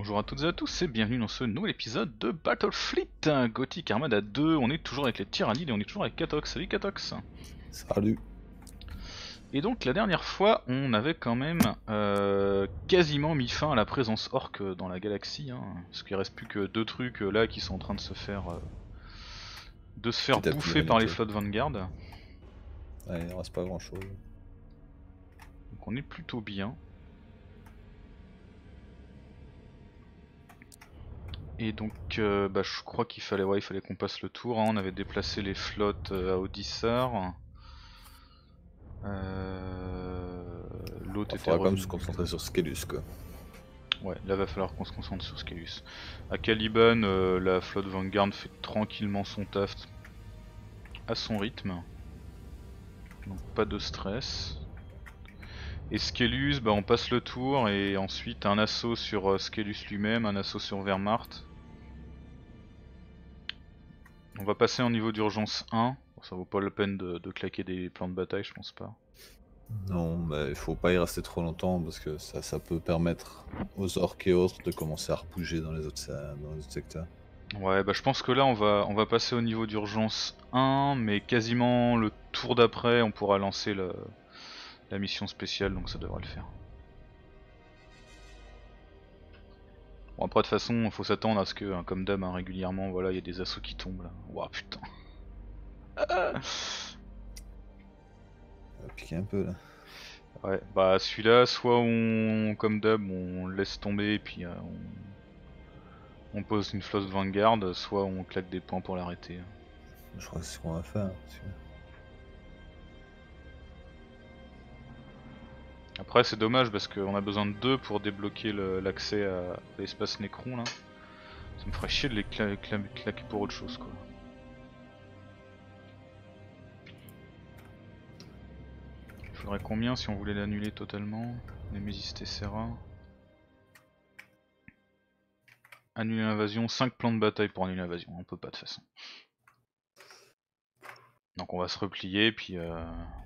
Bonjour à toutes et à tous et bienvenue dans ce nouvel épisode de Battlefleet Gothic Armada 2. On est toujours avec les tyrannides et on est toujours avec Katox. Salut Katox. Salut. Et donc la dernière fois on avait quand même quasiment mis fin à la présence orque dans la galaxie hein, parce qu'il reste plus que deux trucs là qui sont en train de se faire bouffer par les flottes Vanguard. Ouais, il ne reste pas grand chose. Donc on est plutôt bien. Et donc je crois qu'il fallait, ouais, il fallait qu'on passe le tour, hein. On avait déplacé les flottes à Odysseur. L'autre était... Il va falloir quand même se concentrer sur Skelus quoi. Ouais, là va falloir qu'on se concentre sur Skelus. À Caliban, la flotte Vanguard fait tranquillement son taf à son rythme. Donc pas de stress. Et Skelus, bah, on passe le tour et ensuite un assaut sur Skelus lui-même, un assaut sur Vermart. On va passer en niveau d'urgence 1, ça vaut pas la peine de claquer des plans de bataille, je pense pas. Non, mais il faut pas y rester trop longtemps parce que ça peut permettre aux orques et autres de commencer à repouger dans les autres secteurs. Ouais, bah je pense que là on va passer au niveau d'urgence 1, mais quasiment le tour d'après on pourra lancer la mission spéciale, donc ça devrait le faire. Bon après de toute façon faut s'attendre à ce que, hein, comme d'hab hein, régulièrement, voilà, il y a des assauts qui tombent là. Ouah wow, putain. Ah ça va piquer un peu là. Ouais bah celui-là soit on, comme d'hab, on laisse tomber et puis on pose une flotte Vanguard, soit on claque des points pour l'arrêter. Je crois que c'est ce qu'on va faire celui-là. Après c'est dommage parce qu'on a besoin de deux pour débloquer l'accès à l'espace Necron là. Ça me ferait chier de les claquer pour autre chose quoi. Il faudrait combien si on voulait l'annuler totalement? Némésis Tessera. Annuler l'invasion, 5 plans de bataille pour annuler l'invasion, on peut pas de toute façon. Donc on va se replier, puis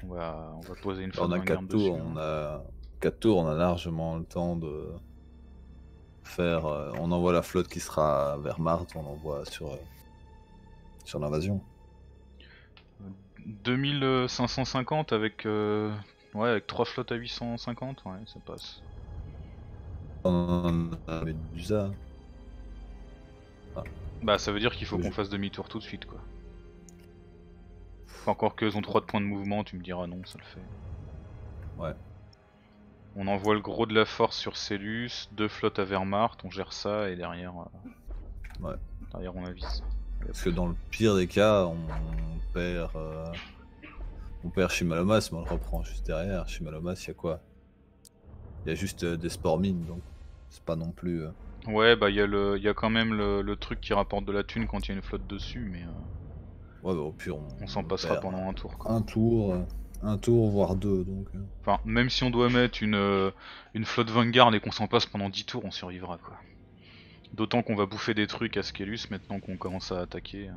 on va poser une flotte Vanguard dessus. On a 4 tours, on a largement le temps de faire... on envoie la flotte qui sera vers Marte, on l'envoie sur l'invasion. 2550 avec, ouais, avec 3 flottes à 850, ouais ça passe. On a Medusas. Ah. Bah ça veut dire qu'il faut qu'on fasse demi-tour tout de suite quoi. Encore qu'ils ont 3 de points de mouvement, tu me diras non, ça le fait. Ouais. On envoie le gros de la force sur Célus, 2 flottes à Wehrmacht, on gère ça et derrière, ouais. Derrière on avise. Parce que dans le pire des cas, on perd Chimalomas, mais on le reprend juste derrière. Chimalomas, il y a quoi? Il y a juste des spores mines, donc c'est pas non plus... Ouais, bah il y a quand même le truc qui rapporte de la thune quand il y a une flotte dessus, mais... Ouais bah au pire on s'en passera pendant un tour quoi. Un tour voire deux donc. Enfin même si on doit mettre une flotte Vanguard et qu'on s'en passe pendant 10 tours on survivra quoi. D'autant qu'on va bouffer des trucs à Skelus maintenant qu'on commence à attaquer.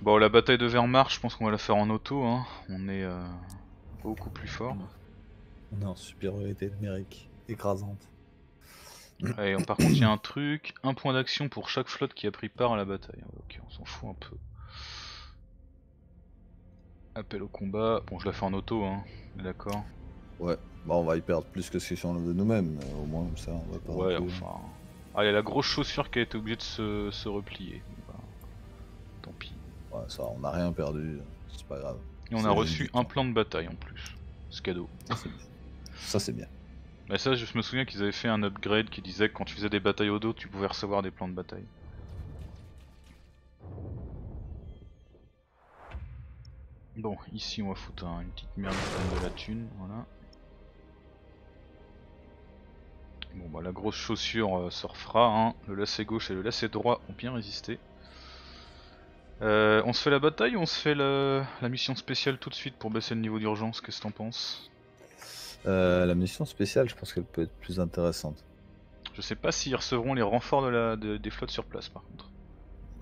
Bon la bataille de Vermars je pense qu'on va la faire en auto hein. On est beaucoup plus fort. On est en supériorité numérique écrasante. Allez, par contre, il y a un truc, un point d'action pour chaque flotte qui a pris part à la bataille. Ok, on s'en fout un peu. Appel au combat. Bon, je la fais en auto, hein. D'accord. Ouais, bah on va y perdre plus que ce qu'ils sont de nous-mêmes. Au moins, comme ça, on va perdre. Ouais, enfin. Allez, la grosse chaussure qui a été obligée de se replier. Bah, tant pis. Ouais, ça, on n'a rien perdu. C'est pas grave. Et on a reçu un plan de bataille en plus. Ce cadeau. Ça, c'est bien. Mais ça, je me souviens qu'ils avaient fait un upgrade qui disait que quand tu faisais des batailles au dos, tu pouvais recevoir des plans de bataille. Bon, ici on va foutre une petite merde de la thune, voilà. Bon bah la grosse chaussure se refera, hein. Le lacet gauche et le lacet droit ont bien résisté. On se fait la bataille ou on se fait la mission spéciale tout de suite pour baisser le niveau d'urgence? Qu'est-ce que t'en penses? La mission spéciale, je pense qu'elle peut être plus intéressante. Je sais pas s'ils recevront les renforts des flottes sur place par contre.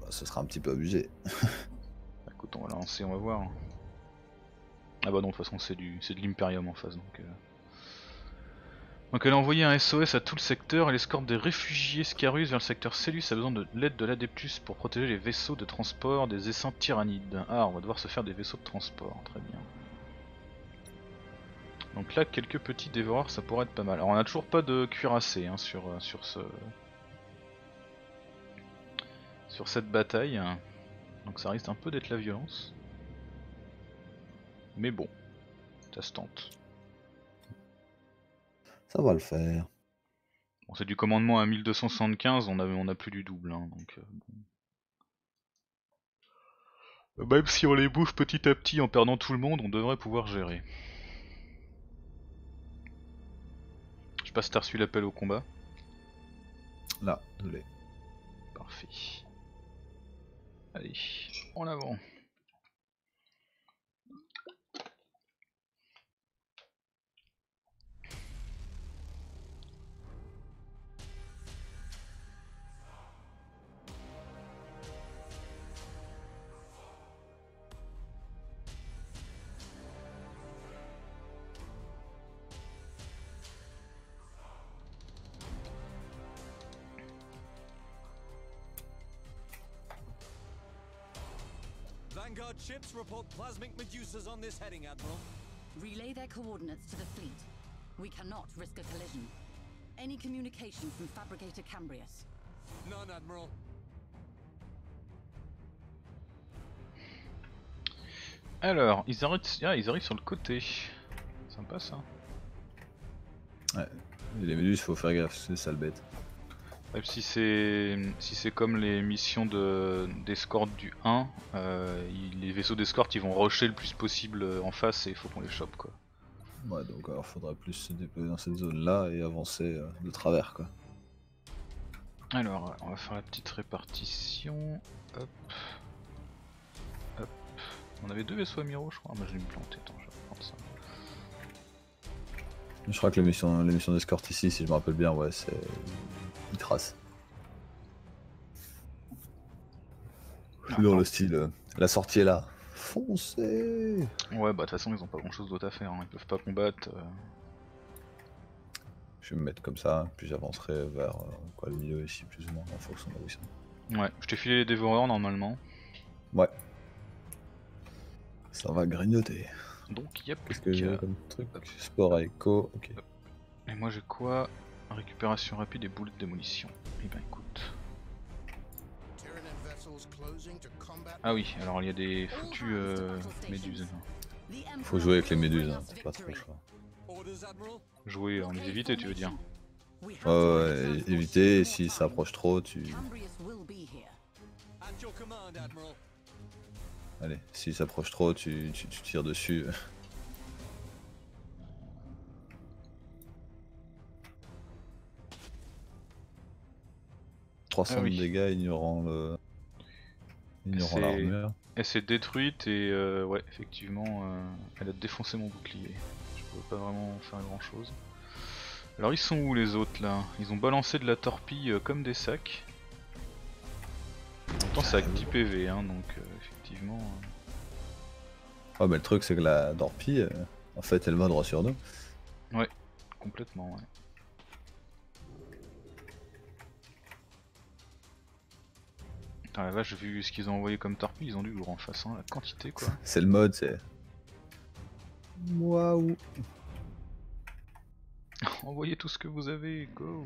Bah, ce sera un petit peu abusé. Bah, écoute, on va lancer, on va voir. Ah bah non, de toute façon c'est de l'Imperium en face donc. Donc elle a envoyé un SOS à tout le secteur, elle escorte des réfugiés Scarus vers le secteur Célus, a besoin de l'aide de l'Adeptus pour protéger les vaisseaux de transport des essaims tyrannides. Ah, on va devoir se faire des vaisseaux de transport, très bien. Donc là, quelques petits dévoreurs, ça pourrait être pas mal. Alors on n'a toujours pas de cuirassé hein, sur cette bataille, donc ça risque un peu d'être la violence. Mais bon, ça se tente. Ça va le faire. Bon, c'est du commandement à 1275, on a plus du double. Hein, donc, bon. Même si on les bouffe petit à petit en perdant tout le monde, on devrait pouvoir gérer. Je sais pas si t'as reçu l'appel au combat. Là, je l'ai. Parfait. Allez, en avant. Vanguard ships report plasmic Medusas on this heading, Admiral. Relay their coordinates to the fleet. We cannot risk a collision. Any communication from Fabricator Cambrius? None, Admiral. Alors, ils arrivent sur le côté. Sympa ça. Ouais, les Méduses, faut faire gaffe, c'est sale bête. Si c'est comme les missions d'escorte du 1, les vaisseaux d'escorte ils vont rusher le plus possible en face et il faut qu'on les chope quoi. Ouais donc alors faudrait plus se déployer dans cette zone là et avancer de travers quoi. Alors on va faire la petite répartition, hop, hop, on avait deux vaisseaux amiraux je crois, moi je vais me planter, attends je vais reprendre ça. Je crois que les missions d'escorte ici si je me rappelle bien ouais c'est... Il trace. Dans le style, la sortie est là. Foncez. Ouais bah de toute façon ils ont pas grand chose d'autre à faire, hein. Ils peuvent pas combattre. Je vais me mettre comme ça, hein, puis j'avancerai vers quoi, le milieu ici plus ou moins en fonction de où ils sont. Ouais, je t'ai filé les dévoreurs normalement. Ouais. Ça va grignoter. Donc yep. Qu'est-ce que j'ai comme truc? Sport à écho, ok. Et moi j'ai quoi? Récupération rapide et boulettes de munitions. Et ben écoute. Ah oui, alors il y a des foutues méduses. Faut jouer avec les méduses, hein, c'est pas trop le choix. Jouer en les éviter, tu veux dire? Ouais, éviter, et si ça approche trop, tu... Allez, si ça approche trop, tu tires dessus. Ah oui. Dégâts ignorant l'armure. Elle s'est détruite et ouais effectivement elle a défoncé mon bouclier. Je pouvais pas vraiment faire grand chose. Alors ils sont où les autres là? Ils ont balancé de la torpille comme des sacs. Pourtant ça a que 10 PV hein, donc effectivement. Ouais mais le truc c'est que la torpille en fait elle va droit sur nous. Ouais, complètement ouais. Ah la vache, j'ai vu ce qu'ils ont envoyé comme torpille, ils ont du lourd en face, hein, la quantité quoi. C'est le mode, c'est... Waouh. Envoyez tout ce que vous avez, go.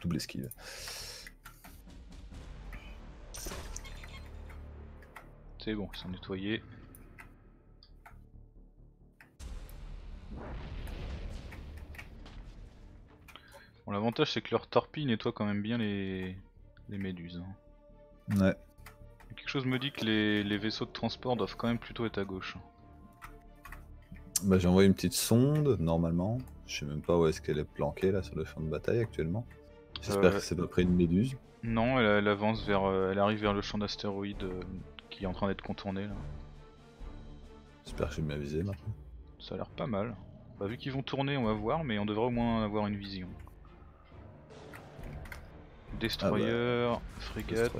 Double esquive. C'est bon, ils sont nettoyés. Bon, l'avantage c'est que leur torpille nettoie quand même bien les méduses. Hein. Ouais. Quelque chose me dit que les vaisseaux de transport doivent quand même plutôt être à gauche. Bah j'ai envoyé une petite sonde, normalement. Je sais même pas où est-ce qu'elle est planquée là sur le champ de bataille actuellement. J'espère que c'est pas près une méduse. Non, elle avance vers. Elle arrive vers le champ d'astéroïdes qui est en train d'être contourné là. J'espère que j'ai bien visé maintenant. Ça a l'air pas mal. Bah vu qu'ils vont tourner on va voir mais on devrait au moins avoir une vision. Destroyer, frégate,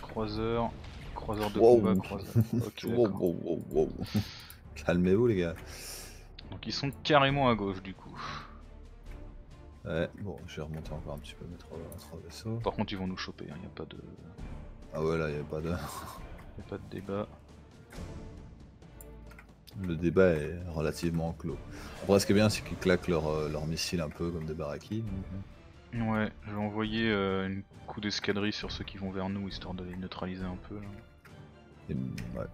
croiseur, Croiseur de combat, croiseur. Okay, wow. Calmez-vous, les gars. Donc ils sont carrément à gauche, du coup. Ouais, bon, je vais remonter encore un petit peu mes trois vaisseaux. Par contre, ils vont nous choper, hein. Y a pas de... Ah ouais, là, y a pas de... y a pas de débat. Le débat est relativement clos. Après, ce qui est bien, c'est qu'ils claquent leur missile un peu comme des barraquis. Ouais, je vais envoyer une coup d'escadrille sur ceux qui vont vers nous, histoire de les neutraliser un peu. Là. Et, ouais.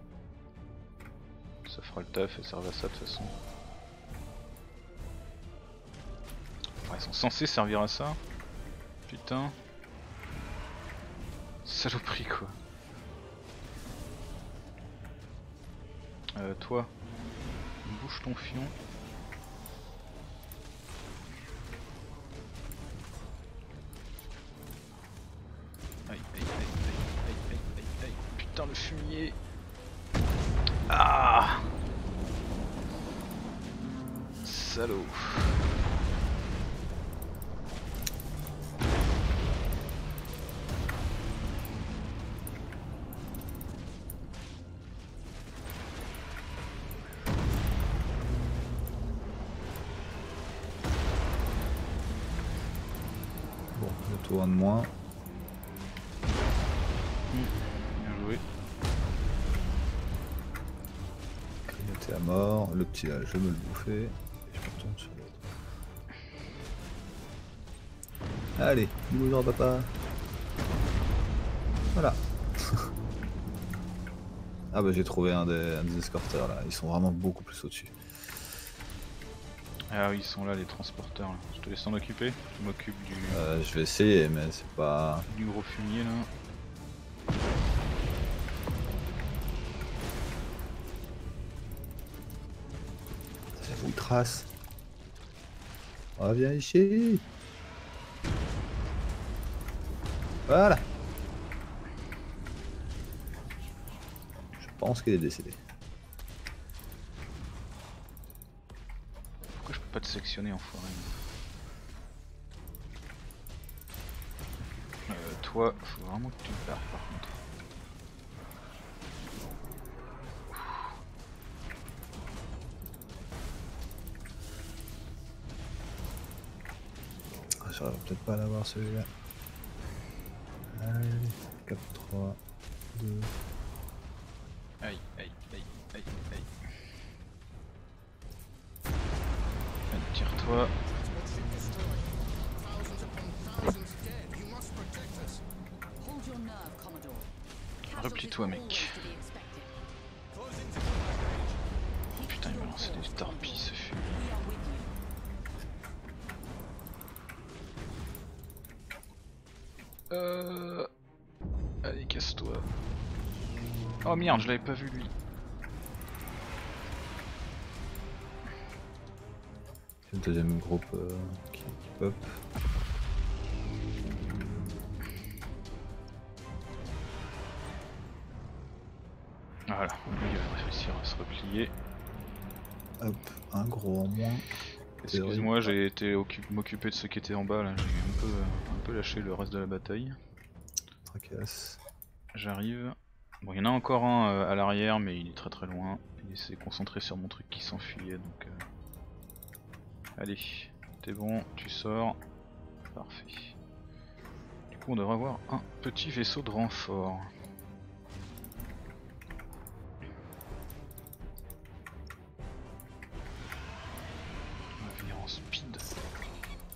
Ça fera le taf, et servent à ça de toute façon. Enfin, ils sont censés servir à ça. Putain. Saloperie, quoi. Toi, bouge ton fion. Aïe. Putain, le fumier. Ah, salaud. Bon, le tour de moins. À mort, le petit là, je vais me le bouffer et je me retourne sur l'autre. Allez, bonjour papa. Voilà. Ah bah j'ai trouvé un des escorteurs là, ils sont vraiment beaucoup plus au-dessus. Ah oui, ils sont là les transporteurs. Là. Je te laisse t'en occuper, je m'occupe du... je vais essayer mais c'est pas... Du gros fumier là. Trace. Oh, viens ici. Voilà. Je pense qu'il est décédé. Pourquoi je peux pas te sectionner, enfoiré? Toi, faut vraiment que tu me barres par contre. Je vais peut-être pas l'avoir celui-là. Allez, 4, 3, 2. Aïe. Tire-toi. Replie-toi, mec. Putain, il m'a lancé des torpilles, ce fumier. Allez, casse-toi. Oh merde, je l'avais pas vu lui. C'est le deuxième groupe qui pop. Voilà, il va réussir à se replier. Hop, un gros en moins. Excuse-moi, j'ai été m'occuper de ceux qui étaient en bas là, j'ai un peu lâché le reste de la bataille. Tracasse. J'arrive. Bon, il y en a encore un à l'arrière, mais il est très loin. Il s'est concentré sur mon truc qui s'enfuyait donc. Allez, t'es bon, tu sors. Parfait. Du coup, on devrait avoir un petit vaisseau de renfort.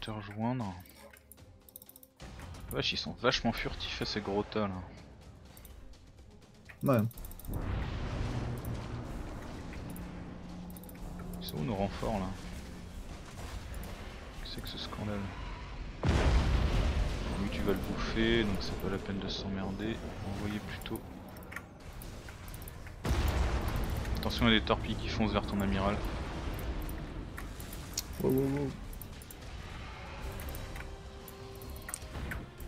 Rejoindre. Vache, ils sont vachement furtifs à ces gros tas là. Ouais. Ils sont où nos renforts là? Qu'est-ce que c'est que ce scandale? Oui, tu vas le bouffer donc c'est pas la peine de s'emmerder. Envoyez plutôt. Attention, il y a des torpilles qui foncent vers ton amiral. Wow.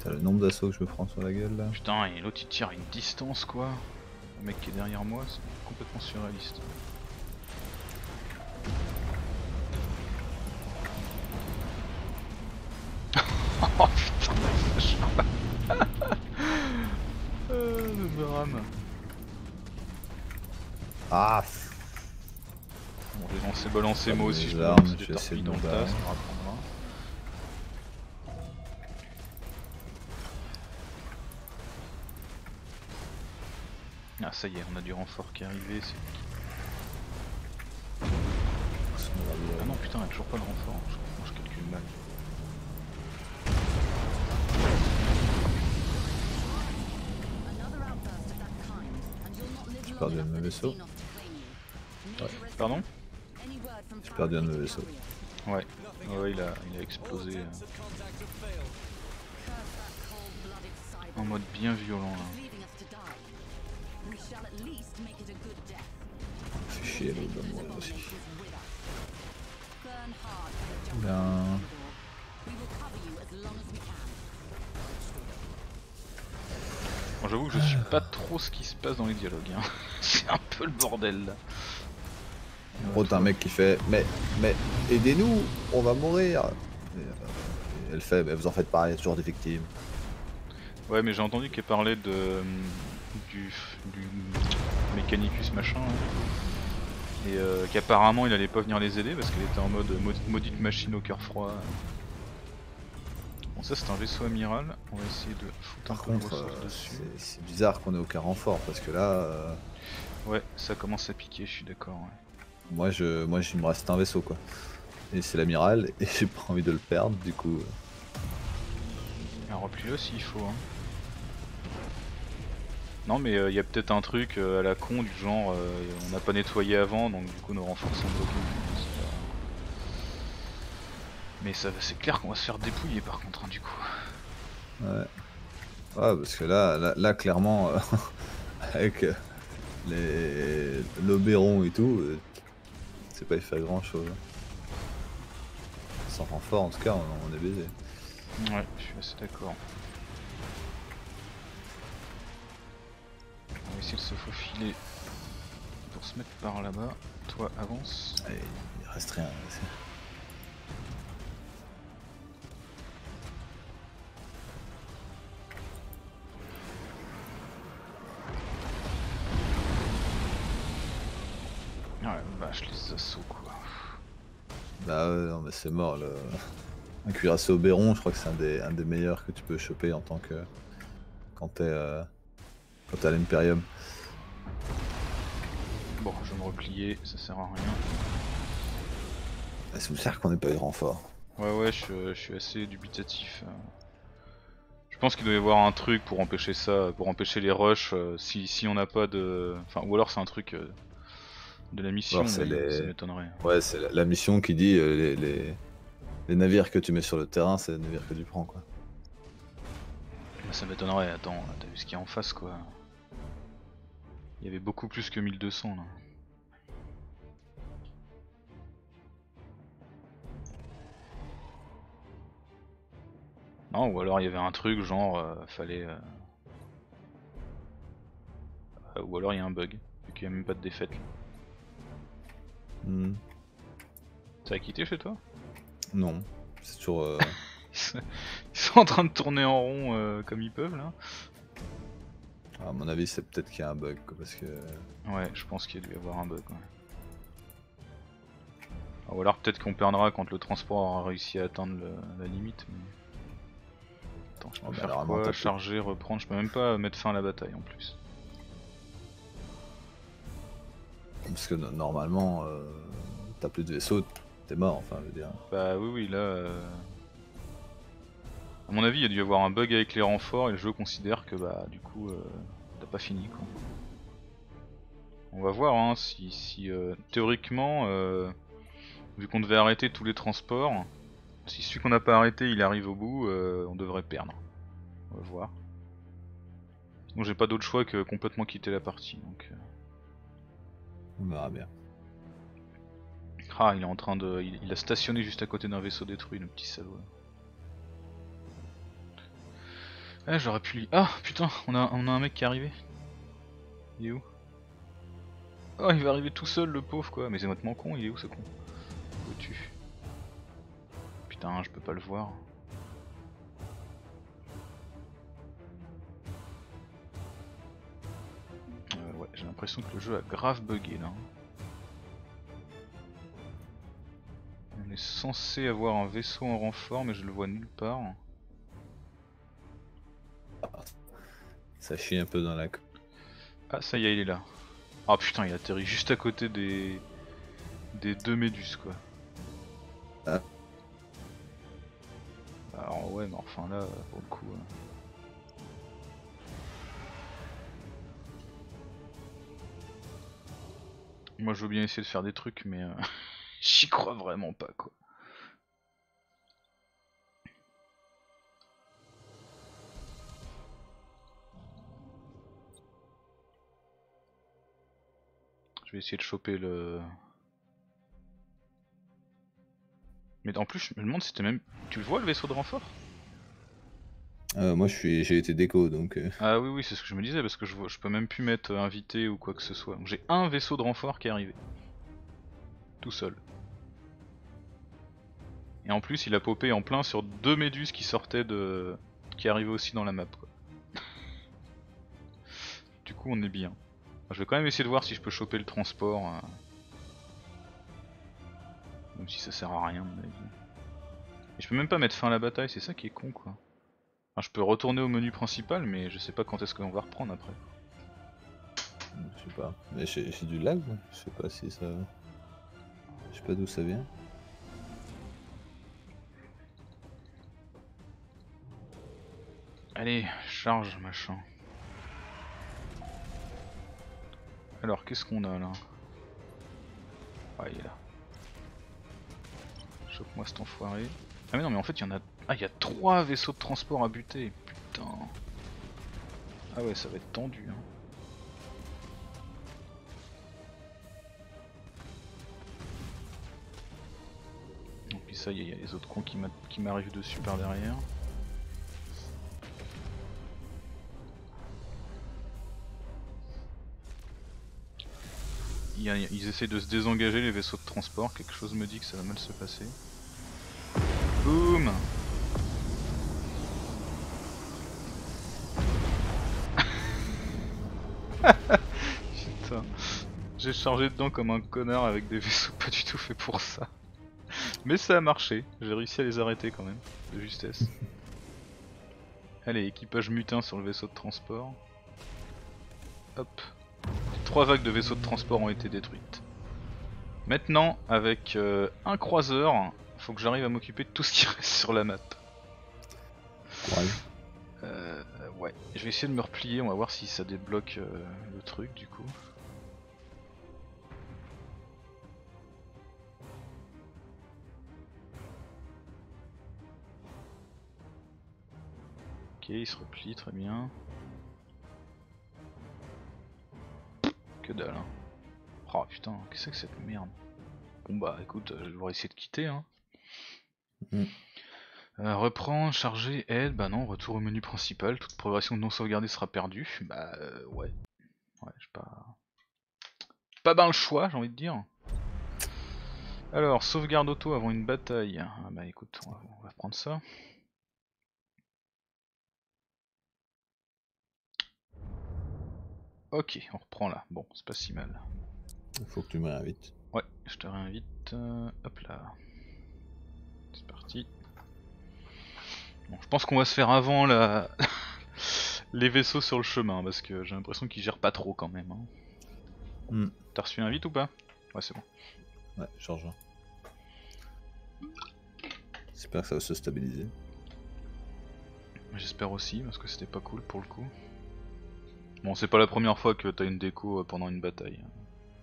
Le nombre d'assauts que je me prends sur la gueule là. Putain, et l'autre il tire à une distance quoi. Le mec qui est derrière moi, c'est complètement surréaliste. Oh putain, le drame. Ah. Bon, j'ai lancé balancer moi aussi, je peux lancer des torpilles dans le tas, ça me rapprendra. Ah ça y est, on a du renfort qui est arrivé, c'est... Ah non putain, y'a toujours pas de renfort, moi je calcule mal. J'ai perdu un de mes vaisseaux. Ouais. Pardon? J'ai perdu un de mes vaisseaux. Ouais, ouais il a explosé en mode bien violent là. Fais chier l'autre dans le monde aussi. Oula. Bon, j'avoue que je suis pas trop ce qui se passe dans les dialogues. Hein. C'est un peu le bordel là. Oh, t'as un mec qui fait mais aidez-nous, on va mourir. Et elle fait mais vous en faites pareil, il y a toujours des victimes. Ouais, mais j'ai entendu qu'elle parlait de. Du Mechanicus machin hein. Et qu'apparemment il allait pas venir les aider parce qu'elle était en mode maudite machine au cœur froid. Bon ça c'est un vaisseau amiral, on va essayer de foutre un coup de ressources dessus. C'est bizarre qu'on ait aucun renfort parce que là... Ouais ça commence à piquer, je suis d'accord. Ouais. Moi il me reste un vaisseau quoi. Et c'est l'amiral et j'ai pas envie de le perdre du coup... Alors replie-le s'il faut hein. Non mais il y a peut-être un truc à la con du genre on n'a pas nettoyé avant donc du coup nos renforts sont bloqués. Mais ça c'est clair qu'on va se faire dépouiller par contre hein, du coup. Ouais. Ouais parce que là clairement avec l'Oberon et tout, c'est pas y faire grand chose. Sans renfort en tout cas on est baisé. Ouais je suis assez d'accord. On va essayer de se faufiler pour se mettre par là-bas. Toi, avance. Allez, il reste rien. Ah la vache, les assauts quoi. Bah ouais, non mais c'est mort. Le... Un cuirassé Oberon, je crois que c'est un des meilleurs que tu peux choper en tant que... Quand t'es... T'as l'Imperium. Bon, je vais me replier, ça sert à rien. Ça me sert qu'on n'ait pas eu renfort. Ouais, je suis assez dubitatif. Je pense qu'il doit y avoir un truc pour empêcher ça, pour empêcher les rushs si on n'a pas de. Enfin, ou alors c'est un truc de la mission, alors, ça m'étonnerait. Ouais, c'est la mission qui dit les navires que tu mets sur le terrain, c'est les navires que tu prends quoi. Ça m'étonnerait, attends, t'as vu ce qu'il y a en face quoi. Il y avait beaucoup plus que 1200 là. Non, ou alors il y avait un truc genre fallait... Ou alors il y a un bug, vu qu'il n'y a même pas de défaite. Mm. T'as quitté chez toi? Non, c'est toujours... Ils sont en train de tourner en rond comme ils peuvent là. Alors, à mon avis, c'est peut-être qu'il y a un bug quoi, parce que. Ouais, je pense qu'il doit y avoir un bug. Ouais. Ou alors peut-être qu'on perdra quand le transport aura réussi à atteindre la limite. Mais... Attends, je peux faire quoi, charger, reprendre. Je peux même pas mettre fin à la bataille en plus. Parce que normalement, t'as plus de vaisseau, t'es mort. Enfin, je veux dire. Bah oui, là. A mon avis, il y a dû y avoir un bug avec les renforts et le jeu considère que bah du coup t'as pas fini quoi. On va voir hein, si théoriquement vu qu'on devait arrêter tous les transports, si celui qu'on n'a pas arrêté il arrive au bout, on devrait perdre. On va voir. Donc j'ai pas d'autre choix que complètement quitter la partie donc. On verra bien. Ah il est en train de. Il a stationné juste à côté d'un vaisseau détruit, le petit salaud là. Ah j'aurais pu lui... Ah putain, on a un mec qui est arrivé. Il est où? Oh il va arriver tout seul le pauvre quoi, mais c'est maintenant con, il est où ce con? Où tu? Putain je peux pas le voir. Ouais j'ai l'impression l'impression que le jeu a grave bugué là. On est censé avoir un vaisseau en renfort mais je le vois nulle part. Ça chie un peu dans la... Ah ça y est, il est là. Ah putain, il atterrit juste à côté des deux méduses quoi. Ah. Alors ouais mais enfin là pour le coup... Moi je veux bien essayer de faire des trucs mais j'y crois vraiment pas quoi. Je vais essayer de choper le... Mais en plus je me demande si c'était même... Tu le vois le vaisseau de renfort ? Moi j'ai été déco donc... Ah oui oui c'est ce que je me disais parce que je peux même plus mettre invité ou quoi que ce soit. J'ai un vaisseau de renfort qui est arrivé. Tout seul. Et en plus il a popé en plein sur deux méduses qui sortaient de... qui arrivaient aussi dans la map quoi. Du coup on est bien. Je vais quand même essayer de voir si je peux choper le transport. Même si ça sert à rien à mon avis. Et je peux même pas mettre fin à la bataille, c'est ça qui est con quoi. Enfin, je peux retourner au menu principal, mais je sais pas quand est-ce qu'on va reprendre après. Je sais pas. Mais j'ai du lag, je sais pas si ça... Je sais pas d'où ça vient. Allez, charge machin. Alors, qu'est-ce qu'on a là? Ah, il est là. Chope-moi cet enfoiré. Ah mais non mais en fait il y en a... Ah il y a 3 vaisseaux de transport à buter, putain. Ah ouais ça va être tendu hein. Donc puis ça y est, il y a les autres cons qui m'arrivent dessus par derrière. Ils essayent de se désengager les vaisseaux de transport, quelque chose me dit que ça va mal se passer. Boum. Putain, j'ai chargé dedans comme un connard avec des vaisseaux pas du tout faits pour ça. Mais ça a marché, j'ai réussi à les arrêter quand même, de justesse. Allez, équipage mutin sur le vaisseau de transport. Hop. 3 vagues de vaisseaux de transport ont été détruites. Maintenant, avec un croiseur... Faut que j'arrive à m'occuper de tout ce qui reste sur la map. Ouais. Ouais. Je vais essayer de me replier, on va voir si ça débloque le truc du coup. Ok, il se replie, très bien. Que dalle hein. Oh putain, qu'est-ce que c'est que cette merde? Bon bah écoute, je vais essayer de quitter hein. Mmh. Reprend, charger, aide, bah non, retour au menu principal, toute progression non sauvegardée sera perdue, bah ouais. Ouais, j'ai pas... Pas ben le choix, j'ai envie de dire. Alors, sauvegarde auto avant une bataille. Ah bah écoute, on va prendre ça. Ok, on reprend là, bon, c'est pas si mal. Faut que tu me réinvites. Ouais, je te réinvite, hop là. C'est parti. Bon, je pense qu'on va se faire avant la... les vaisseaux sur le chemin parce que j'ai l'impression qu'ils gèrent pas trop quand même. Hein. Mm. T'as reçu l'invite ou pas? Ouais, c'est bon. Ouais, je rejoins. J'espère que ça va se stabiliser. J'espère aussi parce que c'était pas cool pour le coup. Bon, c'est pas la première fois que t'as une déco pendant une bataille.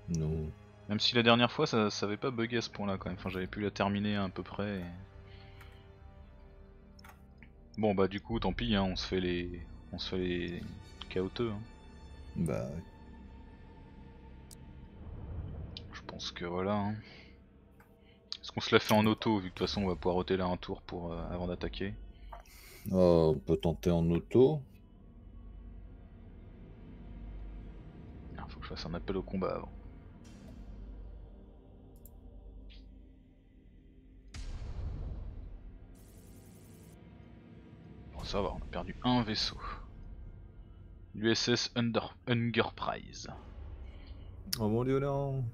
Non. Même si la dernière fois ça avait pas bugué à ce point là quand même, enfin j'avais pu la terminer à peu près. Bon bah du coup tant pis hein, on se fait les chaoteux hein. Bah oui. Je pense que voilà hein. Est-ce qu'on se la fait en auto vu que de toute façon on va pouvoir ôter là un tour pour avant d'attaquer? Oh, on peut tenter en auto. Ah, faut que je fasse un appel au combat avant. Ça va, on a perdu un vaisseau. L'USS Enterprise. Oh mon dieu, non.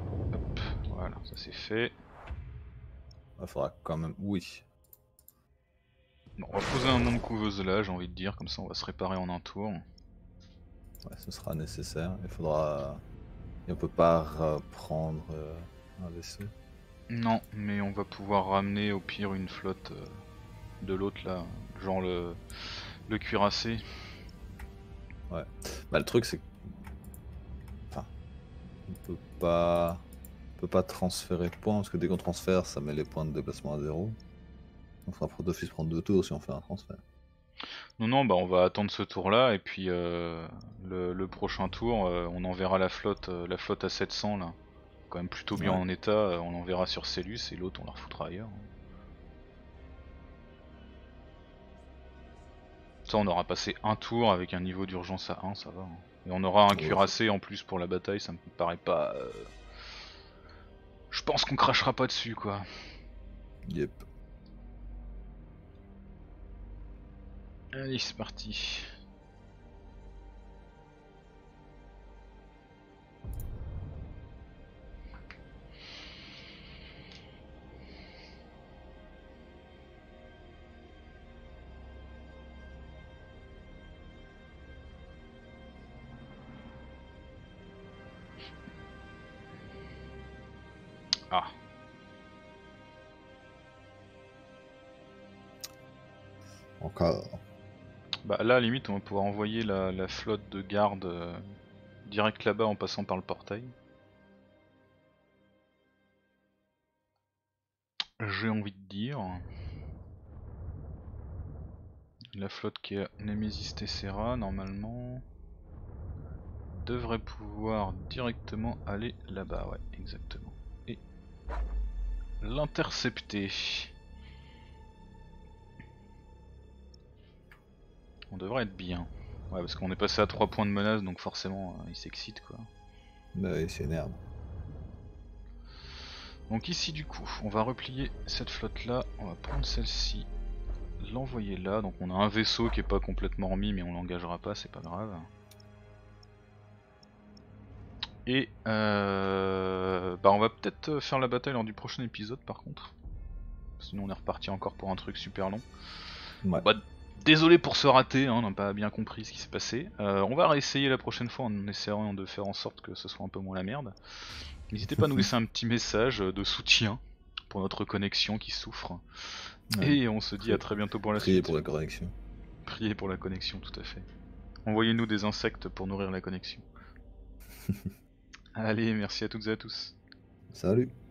Hop, voilà, ça c'est fait. Il faudra quand même... Oui. Bon, on va poser un nombre couveuse là, j'ai envie de dire, comme ça on va se réparer en un tour. Ouais, ce sera nécessaire, il faudra... Et on peut pas prendre un vaisseau. Non, mais on va pouvoir ramener au pire une flotte de l'autre là, genre le cuirassé. Ouais, bah le truc c'est que... Enfin, on peut pas transférer de points, parce que dès qu'on transfère, ça met les points de déplacement à 0. Donc ça va d'office prendre 2 tours si on fait un transfert. Non, non, bah on va attendre ce tour là, et puis le prochain tour, on enverra la flotte à 700 là. Quand même plutôt bien, ouais. En état, on l'enverra sur Célus et l'autre on la refoutra ailleurs. Ça on aura passé un tour avec un niveau d'urgence à 1, ça va. Hein. Et on aura un cuirassé en plus pour la bataille, ça me paraît pas... Je pense qu'on crachera pas dessus quoi. Yep. Allez, c'est parti. Ah. Encore. Bah là à la limite on va pouvoir envoyer la flotte de garde direct là-bas en passant par le portail. J'ai envie de dire... La flotte qui est à Némésis Tessera normalement... devrait pouvoir directement aller là-bas, ouais exactement. Et l'intercepter. On devrait être bien. Ouais, parce qu'on est passé à 3 points de menace, donc forcément il s'excite quoi. Bah oui, c'est énerve. Donc ici du coup, on va replier cette flotte là, on va prendre celle-ci, l'envoyer là. Donc on a un vaisseau qui est pas complètement remis, mais on l'engagera pas, c'est pas grave. Et bah on va peut-être faire la bataille lors du prochain épisode par contre. Sinon on est reparti encore pour un truc super long. Ouais. Bah, désolé pour ce raté, hein, on n'a pas bien compris ce qui s'est passé. On va réessayer la prochaine fois en essayant de faire en sorte que ce soit un peu moins la merde. N'hésitez pas à nous laisser un petit message de soutien pour notre connexion qui souffre. Ouais. Et on se dit à très bientôt pour la suite. Priez pour la connexion. Priez pour la connexion, tout à fait. Envoyez-nous des insectes pour nourrir la connexion. Allez, merci à toutes et à tous. Salut.